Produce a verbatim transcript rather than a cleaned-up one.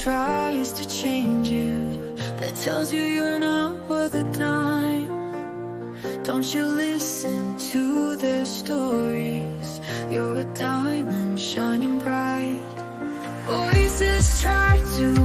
tries to change you, that tells you you're not worth a dime. Don't you listen to their stories, you're a diamond shining bright. Voices try to